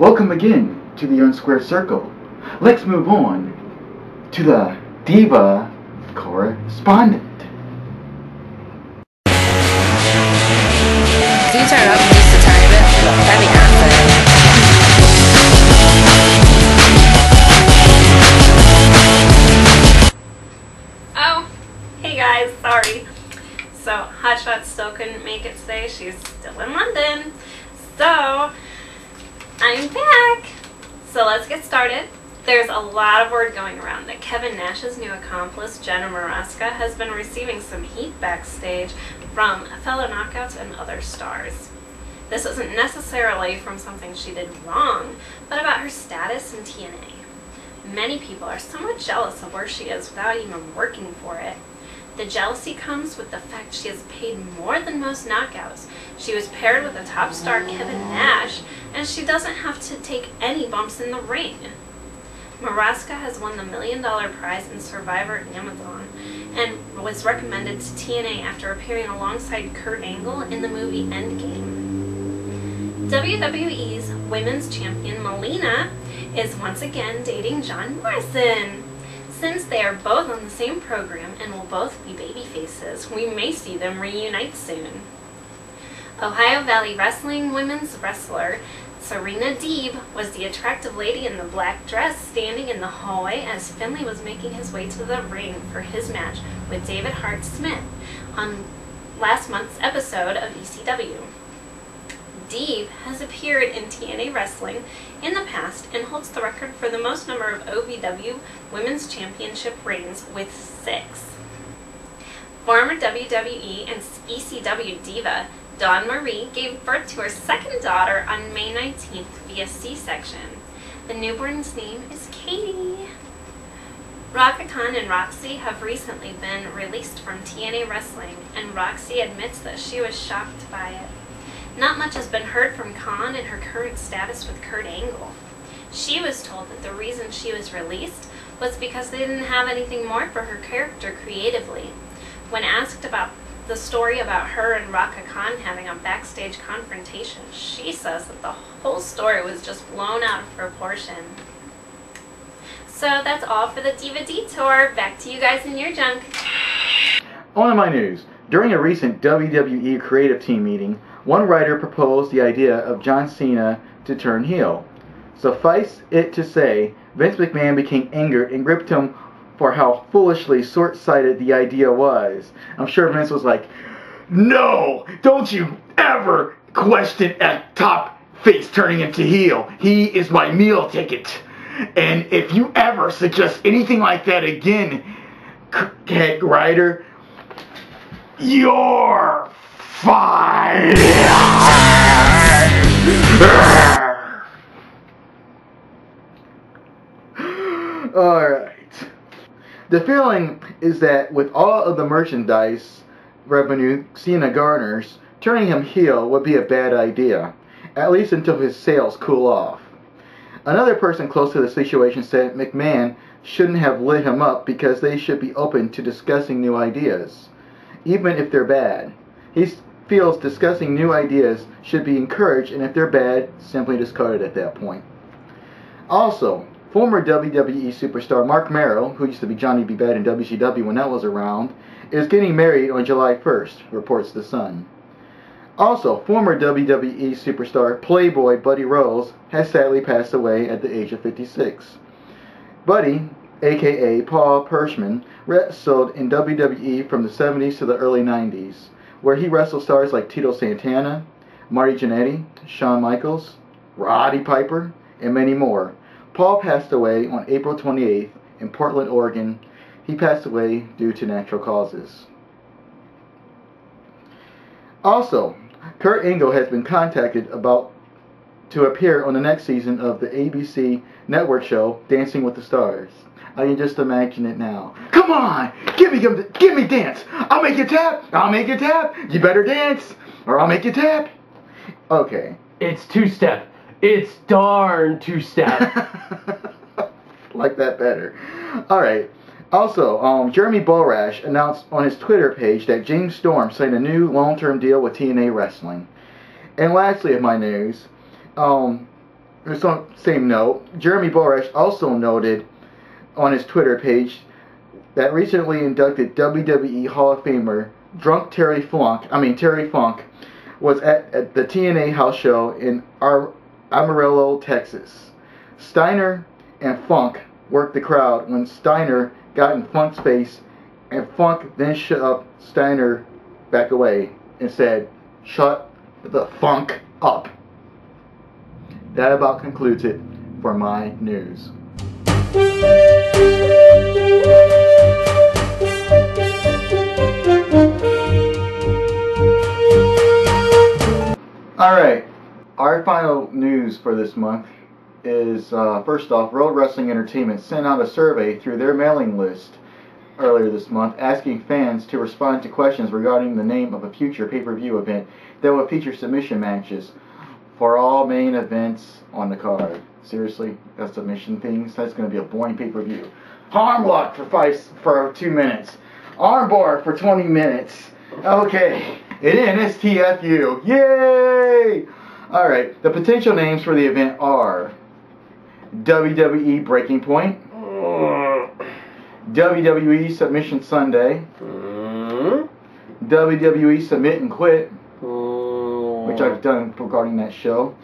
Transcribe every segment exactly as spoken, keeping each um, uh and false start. Welcome again to the Unsquared Circle. Let's move on to the Diva Correspondent. Do you turn up just a tiny bit? That'd be awesome. Oh, hey guys, sorry. So, Hotshot still couldn't make it today. She's still in London. So, I'm back. So let's get started. There's a lot of word going around that Kevin Nash's new accomplice, Jenna Maraska, has been receiving some heat backstage from fellow Knockouts and other stars. This isn't necessarily from something she did wrong, but about her status in T N A. Many people are somewhat jealous of where she is without even working for it. The jealousy comes with the fact she is paid more than most Knockouts. She was paired with a top star, Kevin Nash, and she doesn't have to take any bumps in the ring. Maraska has won the million dollar prize in Survivor at Amazon and was recommended to T N A after appearing alongside Kurt Angle in the movie Endgame. W W E's Women's Champion Melina is once again dating John Morrison. Since they are both on the same program and will both be baby faces, we may see them reunite soon. Ohio Valley Wrestling women's wrestler Serena Deeb was the attractive lady in the black dress standing in the hallway as Finley was making his way to the ring for his match with David Hart Smith on last month's episode of E C W. Deeb has appeared in T N A wrestling in the past and holds the record for the most number of O V W Women's Championship reigns with six. Former W W E and E C W diva Dawn Marie gave birth to her second daughter on May nineteenth via C-section. The newborn's name is Katie. Rhaka Khan and Roxy have recently been released from T N A wrestling, and Roxy admits that she was shocked by it. Not much has been heard from Khan and her current status with Kurt Angle. She was told that the reason she was released was because they didn't have anything more for her character creatively. When asked about the story about her and Rhaka Khan having a backstage confrontation, she says that the whole story was just blown out of proportion. So that's all for the Diva Detour. Back to you guys in your junk. On to my news. During a recent W W E creative team meeting, one writer proposed the idea of John Cena to turn heel. Suffice it to say, Vince McMahon became angered and gripped him for how foolishly short-sighted the idea was. I'm sure Vince was like, "No! Don't you ever question a top face turning into heel. He is my meal ticket. And if you ever suggest anything like that again, Zack Ryder, you're fine." Alright. The feeling is that with all of the merchandise revenue Cena garners, turning him heel would be a bad idea, at least until his sales cool off. Another person close to the situation said McMahon shouldn't have lit him up because they should be open to discussing new ideas, even if they're bad. He feels discussing new ideas should be encouraged, and if they're bad, simply discarded at that point. Also, former W W E superstar Mark Merrill, who used to be Johnny B. Badd in W C W when that was around, is getting married on July first, reports The Sun. Also, former W W E superstar Playboy Buddy Rose has sadly passed away at the age of fifty-six. Buddy, aka Paul Pershman, wrestled in W W E from the seventies to the early nineties, where he wrestled stars like Tito Santana, Marty Jannetty, Shawn Michaels, Roddy Piper, and many more. Paul passed away on April twenty-eighth in Portland, Oregon. He passed away due to natural causes. Also, Kurt Angle has been contacted about to appear on the next season of the A B C network show Dancing with the Stars. I can just imagine it now. Come on! Give me, give me dance! I'll make you tap! I'll make you tap! You better dance! Or I'll make you tap! Okay. It's two-step. It's darn two-step. Like that better. Alright. Also, um, Jeremy Borash announced on his Twitter page that James Storm signed a new long-term deal with T N A Wrestling. And lastly of my news, um, the same note, Jeremy Borash also noted on his Twitter page that recently inducted W W E Hall of Famer Drunk Terry Funk, I mean Terry Funk, was at, at the T N A house show in Ar- Amarillo, Texas. Steiner and Funk worked the crowd when Steiner got in Funk's face, and Funk then shoved Steiner back away and said, "Shut the Funk up." That about concludes it for my news. Alright, our final news for this month is, uh, first off, World Wrestling Entertainment sent out a survey through their mailing list earlier this month asking fans to respond to questions regarding the name of a future pay-per-view event that will feature submission matches for all main events on the card. Seriously, that's submission things? That's going to be a boring pay-per-view. Arm lock for five, for two minutes. Arm bar for twenty minutes. Okay, it is T F U. Yay! Alright, the potential names for the event are W W E Breaking Point, W W E Submission Sunday, W W E Submit and Quit, which I've done regarding that show,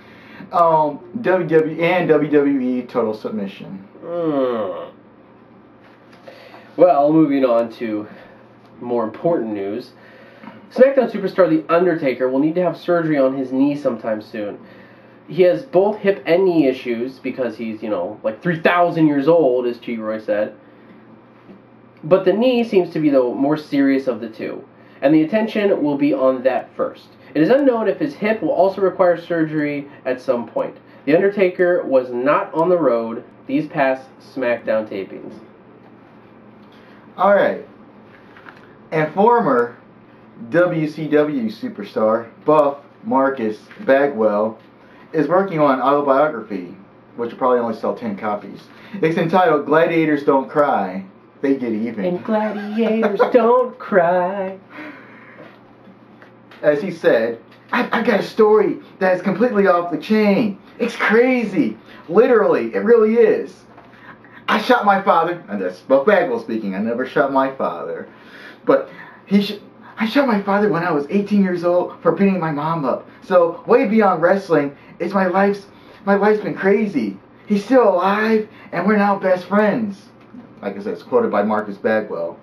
um, W W E and W W E Total Submission. Well, moving on to more important news. SmackDown superstar The Undertaker will need to have surgery on his knee sometime soon. He has both hip and knee issues because he's, you know, like three thousand years old, as T-Roy said. But the knee seems to be the more serious of the two, and the attention will be on that first. It is unknown if his hip will also require surgery at some point. The Undertaker was not on the road these past SmackDown tapings. Alright. And former W C W superstar Buff Marcus Bagwell is working on an autobiography, which will probably only sell ten copies. It's entitled Gladiators Don't Cry, They Get Even. And gladiators don't cry. As he said, I've, I've got a story that is completely off the chain. It's crazy. Literally, it really is. I shot my father. And that's Buff Bagwell speaking. I never shot my father. But he should... I shot my father when I was eighteen years old for beating my mom up. So, way beyond wrestling, it's my life's my life's been crazy. He's still alive, and we're now best friends. Like I said, it's quoted by Marcus Bagwell.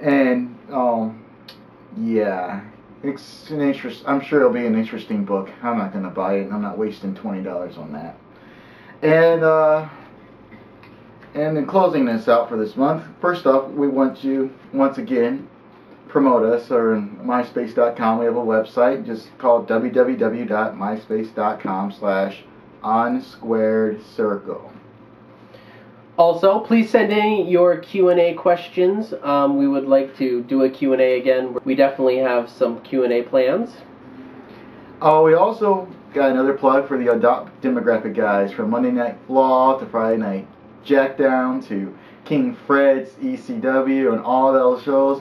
And, um, yeah, it's an interest. I'm sure it'll be an interesting book. I'm not going to buy it, and I'm not wasting twenty dollars on that. And, uh... and in closing this out for this month, first off, we want you, once again... promote us or myspace dot com. We have a website just called w w w dot myspace dot com slash unsquared circle. Also, please send in your Q and A questions. Um, we would like to do a Q and A again. We definitely have some Q and A plans. Oh, we also got another plug for the Adopt Demographic guys, from Monday Night Raw to Friday Night Jackdown to King Fred's E C W and all those shows.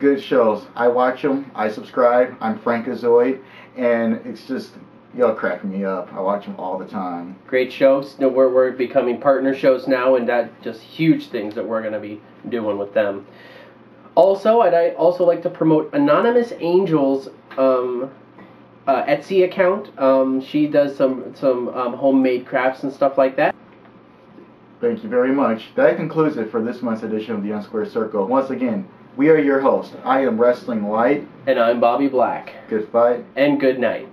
Good shows. I watch them. I subscribe. I'm Frankazoid, and it's just, y'all crack me up. I watch them all the time. Great shows. We're, we're becoming partner shows now, and that just huge things that we're going to be doing with them. Also, I'd I also like to promote Anonymous Angel's um, uh, Etsy account. Um, she does some, some um, homemade crafts and stuff like that. Thank you very much. That concludes it for this month's edition of the Unsquared Circle. Once again, we are your hosts. I am Wrestling White. And I'm Bobby Black. Good fight. And good night.